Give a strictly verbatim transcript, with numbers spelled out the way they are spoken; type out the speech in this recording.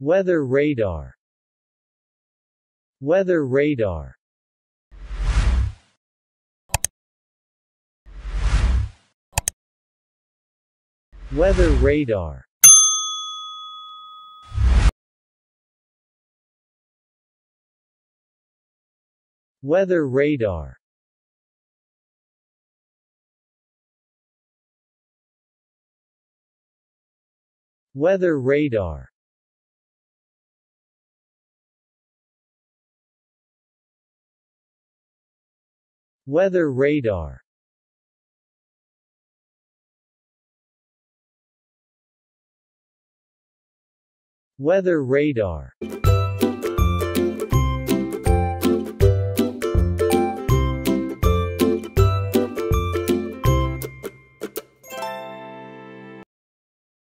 Weather radar. Weather radar. Weather radar. Weather radar. Weather radar. Weather radar. Weather radar.